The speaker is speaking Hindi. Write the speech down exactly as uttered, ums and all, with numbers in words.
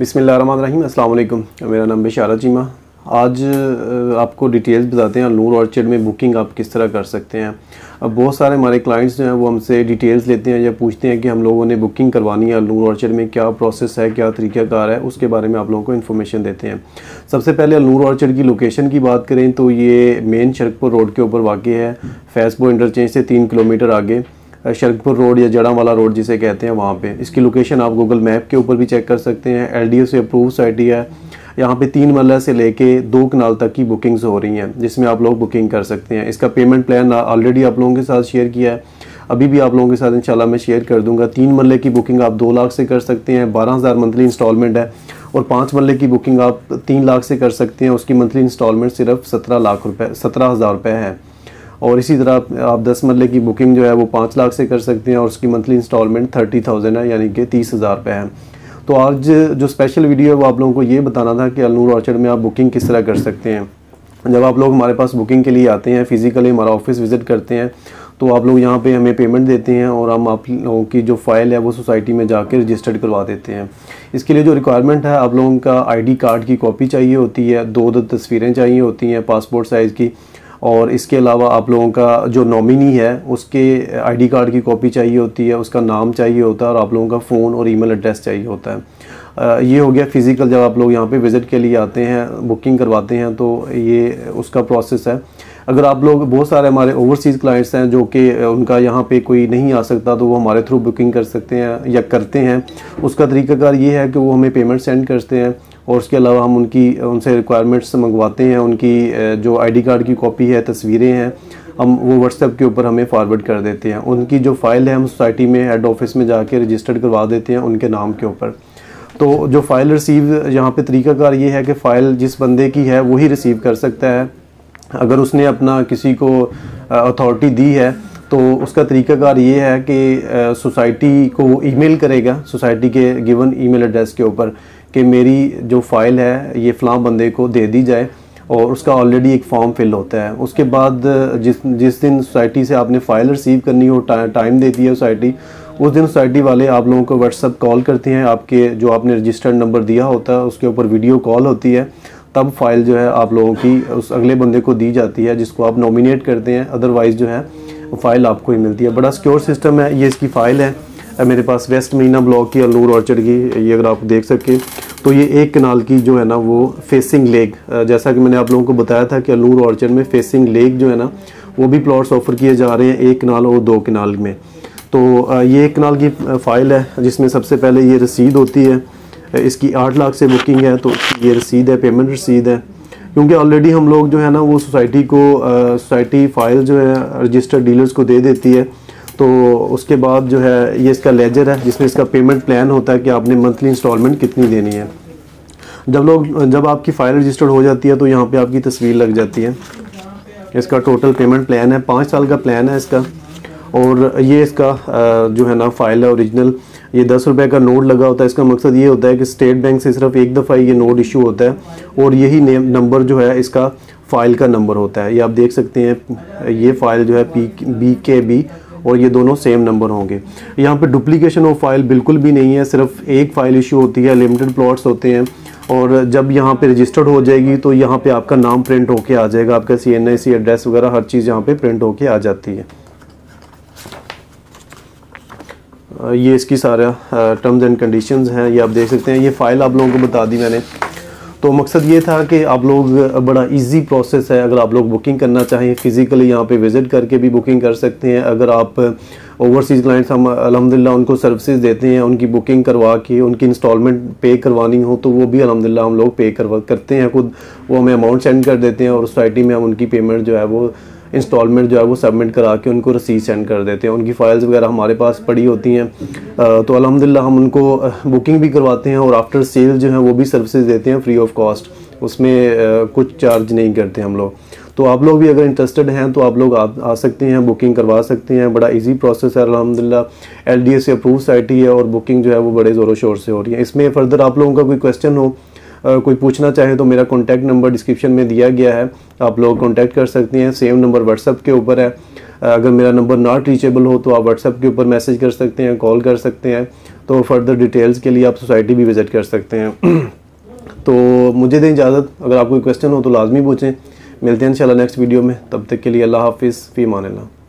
बिस्मिल्लाहिर्रहमानिर्रहीम, अस्सलाम वालेकुम। मेरा नाम बशारत चीमा। आज आपको डिटेल्स बताते हैं अल नूर ऑर्चर्ड में बुकिंग आप किस तरह कर सकते हैं। अब बहुत सारे हमारे क्लाइंट्स जो हैं वो हमसे डिटेल्स लेते हैं या पूछते हैं कि हम लोगों ने बुकिंग करवानी है अल नूर ऑर्चर्ड में, क्या प्रोसेस है, क्या तरीक़ाकार है, उसके बारे में आप लोगों को इन्फॉर्मेशन देते हैं। सबसे पहले अल नूर ऑर्चर्ड की लोकेशन की बात करें तो ये मेन शरकपुर रोड के ऊपर वाक़ है। फैज़पुर इंटरचेंज से तीन किलोमीटर आगे शरकपुर रोड या जड़ावाला रोड जिसे कहते हैं, वहाँ पे इसकी लोकेशन आप गूगल मैप के ऊपर भी चेक कर सकते हैं। एलडीओ से अप्रूव साइट है। यहाँ पे तीन मरला से लेके दो कनाल तक की बुकिंग्स हो रही हैं जिसमें आप लोग बुकिंग कर सकते हैं। इसका पेमेंट प्लान ऑलरेडी आप लोगों के साथ शेयर किया है, अभी भी आप लोगों के साथ इंशाल्लाह मैं शेयर कर दूँगा। तीन मरले की बुकिंग आप दो लाख से कर सकते हैं, बारह हज़ार मंथली इंस्टॉलमेंट है, और पाँच मरले की बुकिंग आप तीन लाख से कर सकते हैं, उसकी मंथली इंस्टॉलमेंट सिर्फ सत्रह लाख रुपये सत्रह हज़ार रुपये है। और इसी तरह आप दस मरले की बुकिंग जो है वो पाँच लाख से कर सकते हैं और उसकी मंथली इंस्टॉलमेंट थर्टी थाउजेंड है, यानी कि तीस हज़ार रुपये है। तो आज जो स्पेशल वीडियो है वो आप लोगों को ये बताना था कि अल नूर ऑर्चर्ड में आप बुकिंग किस तरह कर सकते हैं। जब आप लोग हमारे पास बुकिंग के लिए आते हैं, फिज़िकली हमारा ऑफिस विज़िट करते हैं, तो आप लोग यहाँ पे हमें पेमेंट देते हैं और हम आप लोगों की जो फ़ाइल है वो सोसाइटी में जाके रजिस्टर्ड करवा देते हैं। इसके लिए जो रिक्वायरमेंट है, आप लोगों का आईडी कार्ड की कॉपी चाहिए होती है, दो दो तस्वीरें चाहिए होती हैं पासपोर्ट साइज़ की, और इसके अलावा आप लोगों का जो नॉमिनी है उसके आईडी कार्ड की कॉपी चाहिए होती है, उसका नाम चाहिए होता है, और आप लोगों का फ़ोन और ईमेल एड्रेस चाहिए होता है। ये हो गया फ़िज़िकल। जब आप लोग यहाँ पे विज़िट के लिए आते हैं, बुकिंग करवाते हैं, तो ये उसका प्रोसेस है। अगर आप लोग, बहुत सारे हमारे ओवरसीज़ क्लाइंट्स हैं जो कि उनका यहाँ पे कोई नहीं आ सकता, तो वो हमारे थ्रू बुकिंग कर सकते हैं या करते हैं। उसका तरीकाकार ये है कि वो हमें पेमेंट सेंड करते हैं और उसके अलावा हम उनकी उनसे रिक्वायरमेंट्स मंगवाते हैं, उनकी जो आईडी कार्ड की कॉपी है, तस्वीरें हैं, हम वो व्हाट्सएप के ऊपर हमें फॉरवर्ड कर देते हैं। उनकी जो फ़ाइल है हम सोसाइटी में हेड ऑफिस में जाके रजिस्टर्ड करवा देते हैं उनके नाम के ऊपर। तो जो फ़ाइल रिसीव, यहाँ पे तरीकाकार ये है कि फ़ाइल जिस बंदे की है वही रिसीव कर सकता है। अगर उसने अपना किसी को अथॉरिटी दी है तो उसका तरीकाकार ये है कि सोसाइटी को वो ईमेल करेगा सोसाइटी के गिवन ईमेल एड्रेस के ऊपर कि मेरी जो फ़ाइल है ये फ़लाँ बंदे को दे दी जाए, और उसका ऑलरेडी एक फॉर्म फिल होता है। उसके बाद जिस जिस दिन सोसाइटी से आपने फ़ाइल रिसीव करनी हो, टा, टाइम देती है सोसाइटी, उस दिन सोसाइटी वाले आप लोगों को व्हाट्सअप कॉल करते हैं। आपके जो आपने रजिस्टर्ड नंबर दिया होता है उसके ऊपर वीडियो कॉल होती है, तब फ़ाइल जो है आप लोगों की उस अगले बंदे को दी जाती है जिसको आप नॉमिनेट करते हैं। अदरवाइज़ जो है फ़ाइल आपको ही मिलती है। बड़ा सिक्योर सिस्टम है। ये इसकी फ़ाइल है मेरे पास, वेस्ट मीना ब्लॉक की अल नूर ऑर्चर्ड की। ये अगर आप देख सकें तो ये एक कनाल की जो है ना वो फेसिंग लेक, जैसा कि मैंने आप लोगों को बताया था कि अल नूर ऑर्चर्ड में फेसिंग लेक जो है ना वो भी प्लॉट्स ऑफ़र किए जा रहे हैं, एक कनाल और दो कनाल में। तो ये एक कनाल की फ़ाइल है जिसमें सबसे पहले ये रसीद होती है। इसकी आठ लाख से बुकिंग है, तो ये रसीद है, पेमेंट रसीद है। क्योंकि ऑलरेडी हम लोग जो है ना वो सोसाइटी को सोसाइटी फ़ाइल जो है रजिस्टर्ड डीलर्स को दे देती है। तो उसके बाद जो है ये इसका लेजर है जिसमें इसका पेमेंट प्लान होता है कि आपने मंथली इंस्टॉलमेंट कितनी देनी है। जब लोग जब आपकी फ़ाइल रजिस्टर्ड हो जाती है तो यहाँ पे आपकी तस्वीर लग जाती है। इसका टोटल पेमेंट प्लान है, पाँच साल का प्लान है इसका। और ये इसका जो है ना फ़ाइल है ओरिजिनल। ये दस रुपये का नोट लगा होता है। इसका मकसद ये होता है कि स्टेट बैंक से सिर्फ एक दफ़ा ये नोट इशू होता है, और यही नेम नंबर जो है इसका फ़ाइल का नंबर होता है। ये आप देख सकते हैं, ये फ़ाइल जो है पी बी के बी, और ये दोनों सेम नंबर होंगे। यहाँ पे डुप्लीकेशन ऑफ फाइल बिल्कुल भी नहीं है, सिर्फ एक फ़ाइल इशू होती है, लिमिटेड प्लॉट्स होते हैं। और जब यहाँ पे रजिस्टर्ड हो जाएगी तो यहाँ पे आपका नाम प्रिंट होके आ जाएगा, आपका सी एन आई सी एड्रेस वगैरह हर चीज़ यहाँ पे प्रिंट होके आ जाती है। ये इसकी सारा टर्म्स एंड कंडीशंस हैं, ये आप देख सकते हैं। ये फ़ाइल आप लोगों को बता दी मैंने। तो मकसद ये था कि आप लोग, बड़ा इजी प्रोसेस है। अगर आप लोग बुकिंग करना चाहें, फ़िज़िकली यहाँ पे विज़िट करके भी बुकिंग कर सकते हैं। अगर आप ओवरसीज़ क्लाइंट्स, हम अल्हम्दुलिल्लाह उनको सर्विसेज देते हैं, उनकी बुकिंग करवा के उनकी इंस्टॉलमेंट पे करवानी हो तो वो भी अल्हम्दुलिल्लाह हम लोग पे करवा करते हैं खुद। वो हमें अमाउंट सेंड कर देते हैं और सोसाइटी में हम उनकी पेमेंट जो है वो इंस्टॉलमेंट जो है वो सबमिट करा के उनको रसीद सेंड कर देते हैं। उनकी फ़ाइल्स वगैरह हमारे पास पड़ी होती हैं, तो अल्हम्दुलिल्लाह हम उनको बुकिंग भी करवाते हैं, और आफ्टर सेल जो है वो भी सर्विसेज देते हैं फ्री ऑफ कॉस्ट, उसमें कुछ चार्ज नहीं करते हम लोग। तो आप लोग भी अगर इंटरेस्टेड हैं तो आप लोग आ, आ सकते हैं, बुकिंग करवा सकते हैं। बड़ा इजी प्रोसेस है अल्हम्दुलिल्लाह। एल डी ए से अप्रूव साइट ही है, और बुकिंग जो है वो बड़े ज़ोरों शोर से हो रही है। इसमें फर्दर आप लोगों का कोई क्वेश्चन हो, Uh, कोई पूछना चाहे तो मेरा कॉन्टैक्ट नंबर डिस्क्रिप्शन में दिया गया है, आप लोग कॉन्टैक्ट कर सकते हैं। सेम नंबर व्हाट्सएप के ऊपर है। uh, अगर मेरा नंबर नॉट रीचेबल हो तो आप व्हाट्सएप के ऊपर मैसेज कर सकते हैं, कॉल कर सकते हैं। तो फर्दर डिटेल्स के लिए आप सोसाइटी भी विज़िट कर सकते हैं। तो मुझे दें इजाज़त, अगर आपको कोई क्वेश्चन हो तो लाजमी पूछें। मिलते हैं इंशाल्लाह नेक्स्ट वीडियो में, तब तक के लिए अल्लाह हाफिज़, फ़ी अमान अल्लाह।